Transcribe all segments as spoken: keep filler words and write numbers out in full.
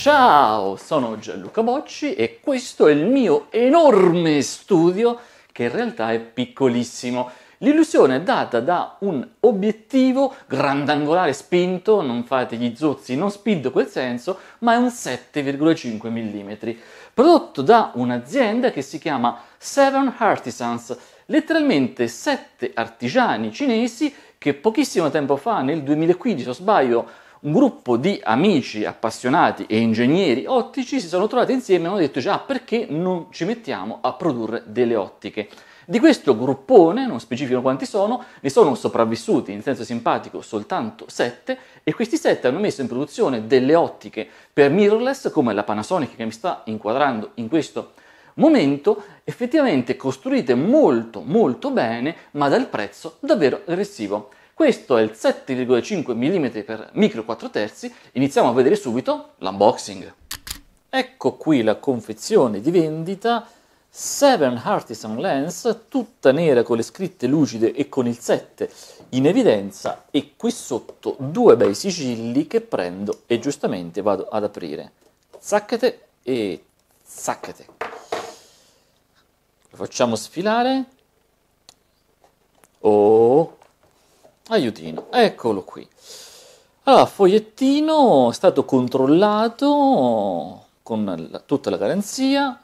Ciao, sono Gianluca Bocci e questo è il mio enorme studio, che in realtà è piccolissimo. L'illusione è data da un obiettivo grandangolare spinto, non fate gli zozzi, non spinto quel senso, ma è un sette virgola cinque millimetri, prodotto da un'azienda che si chiama sette Artisans, letteralmente sette artigiani cinesi che pochissimo tempo fa, nel duemilaquindici se non sbaglio, un gruppo di amici appassionati e ingegneri ottici si sono trovati insieme e hanno detto: già, perché non ci mettiamo a produrre delle ottiche? Di questo gruppone, non specifico quanti sono, ne sono sopravvissuti, in senso simpatico, soltanto sette, e questi sette hanno messo in produzione delle ottiche per mirrorless, come la Panasonic che mi sta inquadrando in questo momento, effettivamente costruite molto molto bene, ma dal prezzo davvero aggressivo. Questo è il sette virgola cinque millimetri per micro quattro terzi. Iniziamo a vedere subito l'unboxing. Ecco qui la confezione di vendita, sette Artisan Lens, tutta nera con le scritte lucide e con il sette in evidenza, e qui sotto due bei sigilli che prendo e giustamente vado ad aprire. Zaccate e zaccate. Lo facciamo sfilare. Oh, aiutino, eccolo qui. Allora, fogliettino, è stato controllato con la, tutta la garanzia,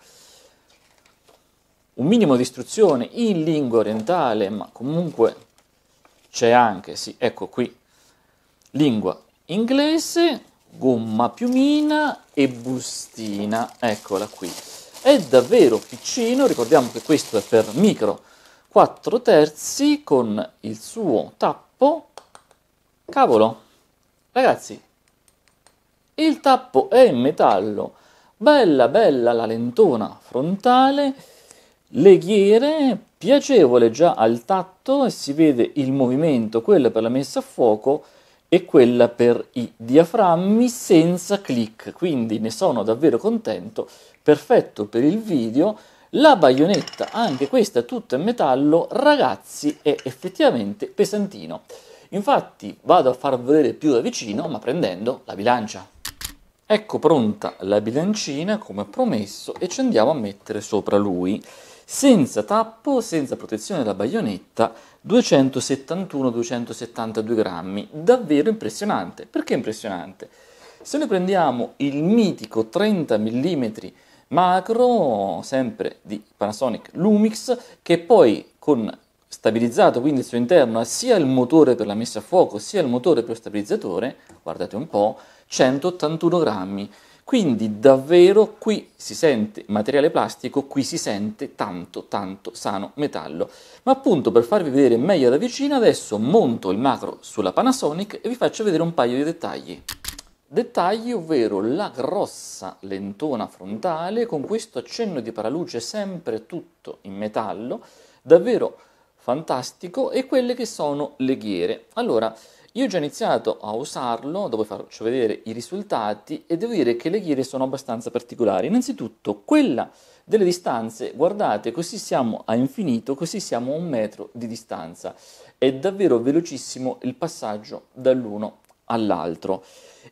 un minimo di istruzione in lingua orientale, ma comunque c'è anche, sì, ecco qui, lingua inglese, gomma piumina e bustina, eccola qui. È davvero piccino, ricordiamo che questo è per micro quattro terzi con il suo tappo. Cavolo, ragazzi, il tappo è in metallo, bella bella la lentona frontale, leghiere, piacevole già al tatto, e si vede il movimento, quella per la messa a fuoco e quella per i diaframmi, senza click, quindi ne sono davvero contento, perfetto per il video. La baionetta, anche questa tutta in metallo, ragazzi, è effettivamente pesantino. Infatti vado a far vedere più da vicino, ma prendendo la bilancia. Ecco pronta la bilancina, come promesso, e ci andiamo a mettere sopra lui. Senza tappo, senza protezione della baionetta, duecentosettantuno duecentosettantadue grammi. Davvero impressionante. Perché impressionante? Se noi prendiamo il mitico trenta millimetri macro, sempre di Panasonic Lumix, che poi con stabilizzato, quindi il suo interno ha sia il motore per la messa a fuoco sia il motore per lo stabilizzatore, guardate un po', centottantuno grammi, quindi davvero qui si sente materiale plastico, qui si sente tanto tanto sano metallo. Ma appunto, per farvi vedere meglio da vicino, adesso monto il macro sulla Panasonic e vi faccio vedere un paio di dettagli. Dettagli, ovvero la grossa lentona frontale con questo accenno di paraluce, sempre tutto in metallo, davvero fantastico, e quelle che sono le ghiere. Allora, io ho già iniziato a usarlo, dopo faccio vedere i risultati, e devo dire che le ghiere sono abbastanza particolari. Innanzitutto quella delle distanze, guardate, così siamo a infinito, così siamo a un metro di distanza, è davvero velocissimo il passaggio dall'uno all'altro,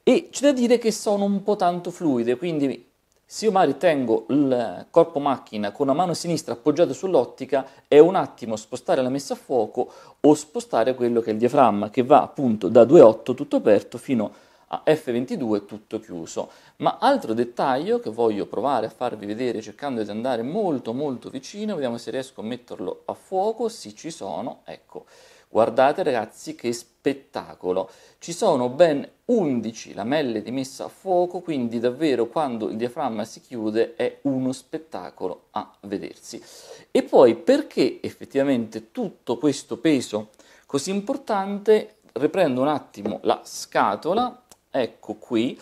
e c'è da dire che sono un po' tanto fluide, quindi se io magari tengo il corpo macchina con la mano sinistra appoggiata sull'ottica, è un attimo spostare la messa a fuoco o spostare quello che è il diaframma, che va appunto da due virgola otto tutto aperto fino a F ventidue tutto chiuso. Ma altro dettaglio che voglio provare a farvi vedere, cercando di andare molto molto vicino, vediamo se riesco a metterlo a fuoco. Sì, ci sono, ecco. Guardate ragazzi che spettacolo, ci sono ben undici lamelle di messa a fuoco, quindi davvero quando il diaframma si chiude è uno spettacolo a vedersi. E poi, perché effettivamente tutto questo peso così importante, riprendo un attimo la scatola, ecco qui,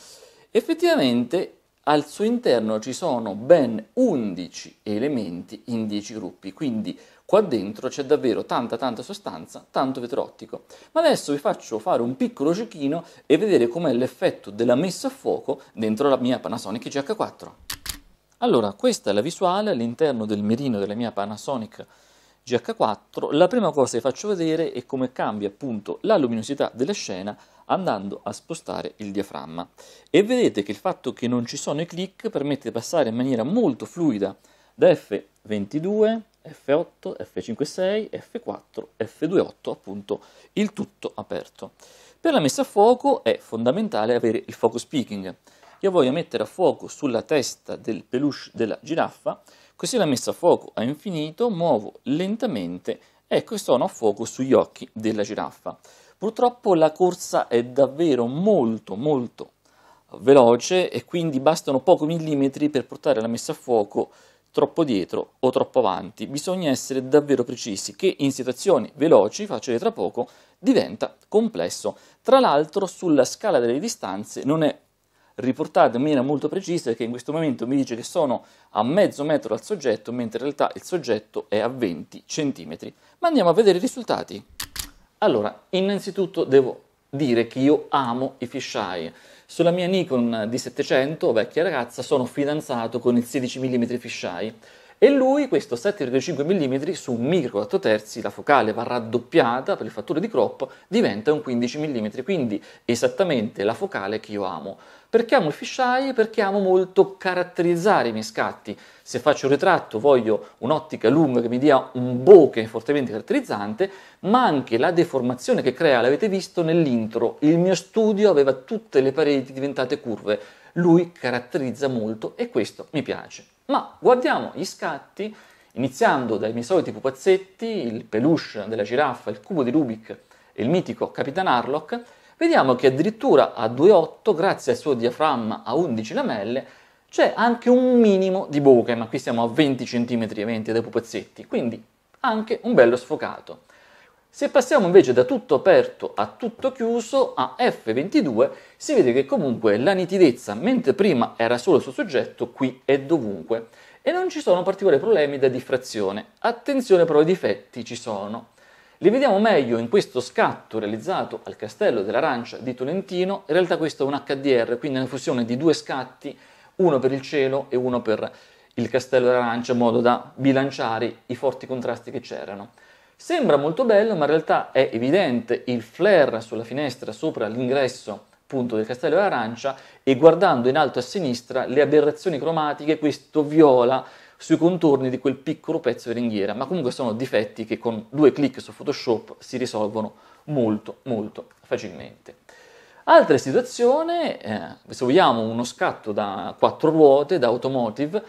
effettivamente al suo interno ci sono ben undici elementi in dieci gruppi, quindi qua dentro c'è davvero tanta tanta sostanza, tanto vetro ottico. Ma adesso vi faccio fare un piccolo giochino e vedere com'è l'effetto della messa a fuoco dentro la mia Panasonic G H quattro. Allora, questa è la visuale all'interno del mirino della mia Panasonic G H quattro, la prima cosa che faccio vedere è come cambia appunto la luminosità della scena andando a spostare il diaframma. E vedete che il fatto che non ci sono i click permette di passare in maniera molto fluida da F ventidue, F otto, F cinquantasei, F quattro, F due punto otto, appunto il tutto aperto. Per la messa a fuoco è fondamentale avere il focus peaking. Io voglio mettere a fuoco sulla testa del peluche della giraffa, così la messa a fuoco a infinito, muovo lentamente, ecco, e sono a fuoco sugli occhi della giraffa. Purtroppo la corsa è davvero molto molto veloce e quindi bastano pochi millimetri per portare la messa a fuoco troppo dietro o troppo avanti. Bisogna essere davvero precisi, che in situazioni veloci, faccio vedere tra poco, diventa complesso. Tra l'altro sulla scala delle distanze non è riportate in maniera molto precisa, perché in questo momento mi dice che sono a mezzo metro dal soggetto, mentre in realtà il soggetto è a venti centimetri. Ma andiamo a vedere i risultati. Allora, innanzitutto devo dire che io amo i fisheye. Sulla mia Nikon D settecento, vecchia ragazza, sono fidanzato con il sedici millimetri fisheye e lui, questo sette virgola cinque millimetri su micro quattro terzi, la focale va raddoppiata per il fattore di crop, diventa un quindici millimetri, quindi esattamente la focale che io amo. Perché amo il fisheye? Perché amo molto caratterizzare i miei scatti. Se faccio un ritratto voglio un'ottica lunga che mi dia un bokeh fortemente caratterizzante, ma anche la deformazione che crea, l'avete visto nell'intro, il mio studio aveva tutte le pareti diventate curve, lui caratterizza molto e questo mi piace. Ma guardiamo gli scatti, iniziando dai miei soliti pupazzetti, il peluche della giraffa, il cubo di Rubik e il mitico Capitan Harlock. Vediamo che addirittura a due virgola otto, grazie al suo diaframma a undici lamelle, c'è anche un minimo di bokeh, ma qui siamo a venti centimetri e venti dai pupazzetti, quindi anche un bello sfocato. Se passiamo invece da tutto aperto a tutto chiuso, a F ventidue, si vede che comunque la nitidezza, mentre prima era solo sul soggetto, qui è dovunque. E non ci sono particolari problemi da diffrazione. Attenzione però, i difetti ci sono. Li vediamo meglio in questo scatto realizzato al Castello della Rancia di Tolentino. In realtà questo è un H D R, quindi è una fusione di due scatti, uno per il cielo e uno per il Castello della Rancia, in modo da bilanciare i forti contrasti che c'erano. Sembra molto bello, ma in realtà è evidente il flare sulla finestra sopra l'ingresso appunto del Castello della Rancia, e guardando in alto a sinistra le aberrazioni cromatiche, questo viola sui contorni di quel piccolo pezzo di ringhiera, ma comunque sono difetti che con due clic su Photoshop si risolvono molto molto facilmente. Altra situazione, eh, se vogliamo uno scatto da quattro ruote, da automotive,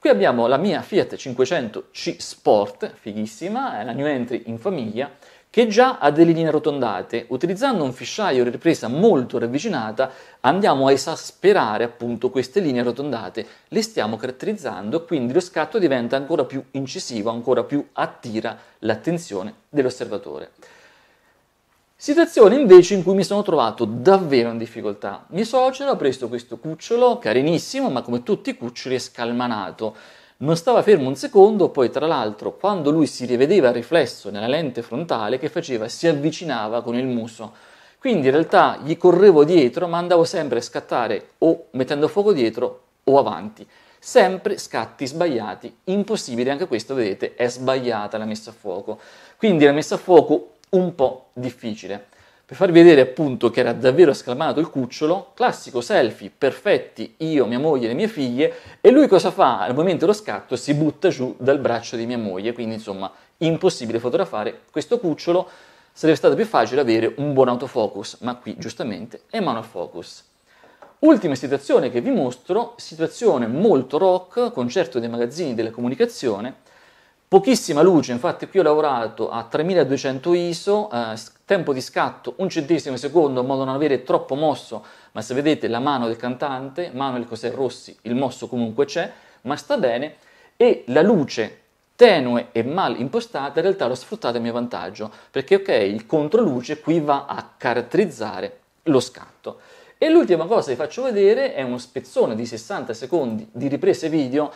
qui abbiamo la mia Fiat cinquecento C Sport, fighissima, è la new entry in famiglia, che già ha delle linee arrotondate. Utilizzando un fisheye o ripresa molto ravvicinata andiamo a esasperare appunto queste linee arrotondate, le stiamo caratterizzando e quindi lo scatto diventa ancora più incisivo, ancora più attira l'attenzione dell'osservatore. Situazione invece in cui mi sono trovato davvero in difficoltà. Mio suocero ha preso questo cucciolo, carinissimo, ma come tutti i cuccioli è scalmanato. Non stava fermo un secondo, poi tra l'altro quando lui si rivedeva il riflesso nella lente frontale, che faceva? Si avvicinava con il muso. Quindi in realtà gli correvo dietro, ma andavo sempre a scattare o mettendo fuoco dietro o avanti. Sempre scatti sbagliati, impossibile, anche questo vedete è sbagliata la messa a fuoco. Quindi la messa a fuoco un po' difficile. Per farvi vedere appunto che era davvero scalmanato il cucciolo, classico selfie, perfetti, io, mia moglie e le mie figlie, e lui cosa fa? Al momento dello scatto si butta giù dal braccio di mia moglie, quindi insomma impossibile fotografare questo cucciolo, sarebbe stato più facile avere un buon autofocus, ma qui giustamente è monofocus. Ultima situazione che vi mostro, situazione molto rock, concerto dei Magazzini della Comunicazione, pochissima luce, infatti qui ho lavorato a tremiladuecento ISO, eh, tempo di scatto un centesimo secondo in modo da non avere troppo mosso, ma se vedete la mano del cantante, Manuel Cosè Rossi, il mosso comunque c'è, ma sta bene, e la luce tenue e mal impostata in realtà l'ho sfruttata a mio vantaggio, perché ok, il controluce qui va a caratterizzare lo scatto. E l'ultima cosa che vi faccio vedere è uno spezzone di sessanta secondi di riprese video.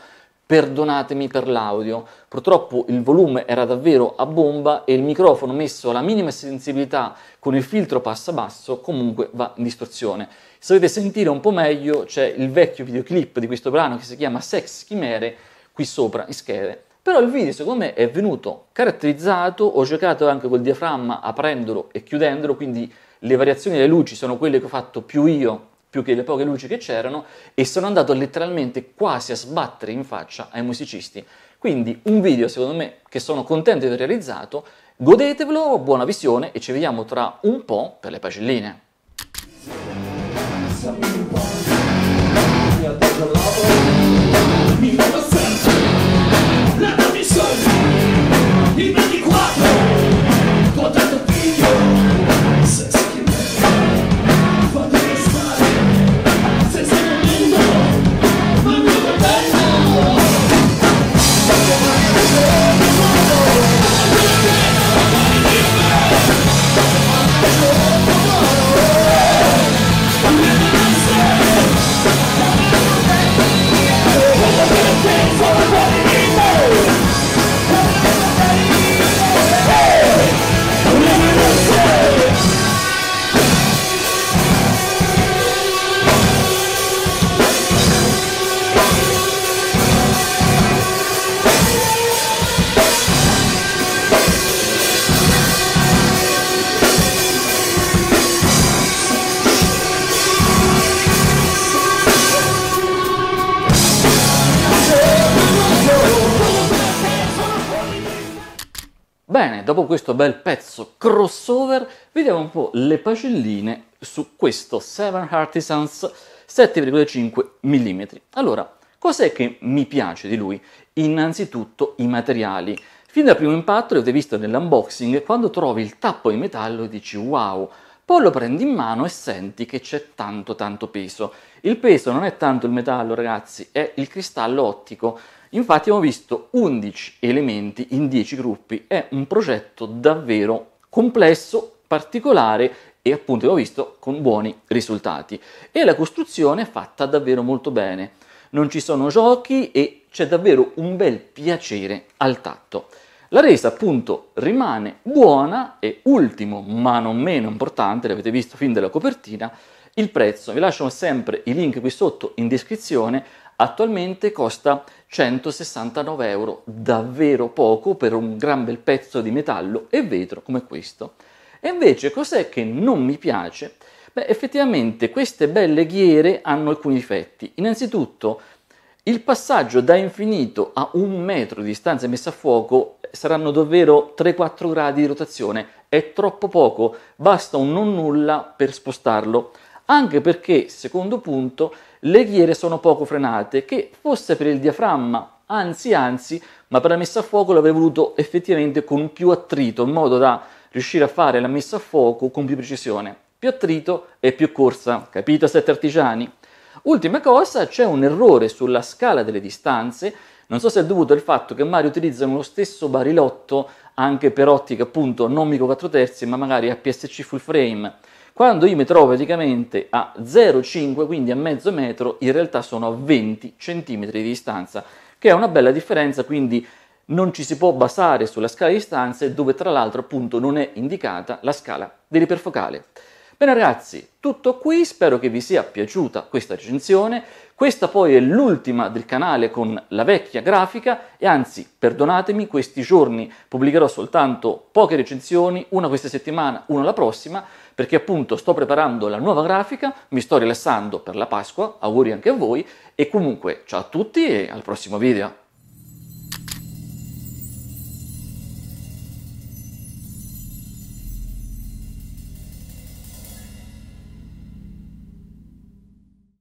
Perdonatemi per l'audio, purtroppo il volume era davvero a bomba e il microfono messo alla minima sensibilità con il filtro passa basso comunque va in distorsione. Se volete sentire un po' meglio c'è il vecchio videoclip di questo brano che si chiama Sex Chimere qui sopra in schede. Però il video secondo me è venuto caratterizzato, ho giocato anche col diaframma aprendolo e chiudendolo, quindi le variazioni delle luci sono quelle che ho fatto più io, più che le poche luci che c'erano, e sono andato letteralmente quasi a sbattere in faccia ai musicisti. Quindi un video secondo me che sono contento di aver realizzato, godetevelo, buona visione e ci vediamo tra un po' per le pagelline. Il ventiquattro, tuo tanto figlio, Sex Chimere, fatemi stare, se sei dormendo, ma il mio fratello, voglio mai vedere il mondo, voglio vedere la mani di me, voglio mai vedere il mondo, voglio vedere se, voglio vedere te, voglio vedere te, voglio vedere te. Bene, dopo questo bel pezzo crossover, vediamo un po' le pagelline su questo sette Artisans sette virgola cinque millimetri. Allora, cos'è che mi piace di lui? Innanzitutto i materiali. Fin dal primo impatto, l'avete visto nell'unboxing, quando trovi il tappo in metallo e dici wow, poi lo prendi in mano e senti che c'è tanto tanto peso. Il peso non è tanto il metallo, ragazzi, è il cristallo ottico. Infatti abbiamo visto undici elementi in dieci gruppi, è un progetto davvero complesso, particolare e appunto abbiamo visto con buoni risultati. E la costruzione è fatta davvero molto bene, non ci sono giochi e c'è davvero un bel piacere al tatto. La resa appunto rimane buona e ultimo ma non meno importante, l'avete visto fin dalla copertina, il prezzo. Vi lascio sempre i link qui sotto in descrizione. Attualmente costa centosessantanove euro, davvero poco per un gran bel pezzo di metallo e vetro come questo. E invece cos'è che non mi piace? Beh, effettivamente queste belle ghiere hanno alcuni difetti. Innanzitutto il passaggio da infinito a un metro di distanza messa a fuoco saranno davvero tre quattro gradi di rotazione, è troppo poco, basta un non nulla per spostarlo. Anche perché, secondo punto, le ghiere sono poco frenate, che fosse per il diaframma, anzi anzi, ma per la messa a fuoco l'avrei voluto effettivamente con più attrito, in modo da riuscire a fare la messa a fuoco con più precisione. Più attrito e più corsa, capito sette artigiani? Ultima cosa, c'è un errore sulla scala delle distanze, non so se è dovuto al fatto che magari utilizzano lo stesso barilotto anche per ottica appunto non micro quattro terzi, ma magari A P S C full frame. Quando io mi trovo praticamente a zero virgola cinque, quindi a mezzo metro, in realtà sono a venti centimetri di distanza, che è una bella differenza, quindi non ci si può basare sulla scala di distanze, dove tra l'altro appunto non è indicata la scala dell'iperfocale. Bene ragazzi, tutto qui, spero che vi sia piaciuta questa recensione, questa poi è l'ultima del canale con la vecchia grafica e anzi, perdonatemi, questi giorni pubblicherò soltanto poche recensioni, una questa settimana, una la prossima, perché appunto sto preparando la nuova grafica, mi sto rilassando per la Pasqua, auguri anche a voi e comunque ciao a tutti e al prossimo video!